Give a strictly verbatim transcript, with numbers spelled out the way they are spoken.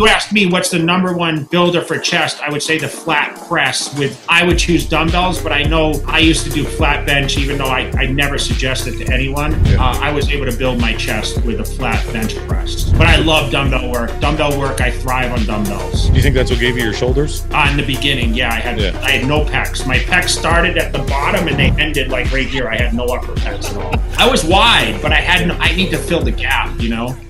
you asked me what's the number one builder for chest, I would say the flat press with, I would choose dumbbells, but I know I used to do flat bench, even though I, I never suggest it to anyone. Yeah. Uh, I was able to build my chest with a flat bench press. But I love dumbbell work. Dumbbell work, I thrive on dumbbells. Do you think that's what gave you your shoulders? Uh, in the beginning, yeah. I had yeah. I had no pecs. My pecs started at the bottom and they ended like right here. I had no upper pecs at all. I was wide, but I had no, I need to fill the gap, you know?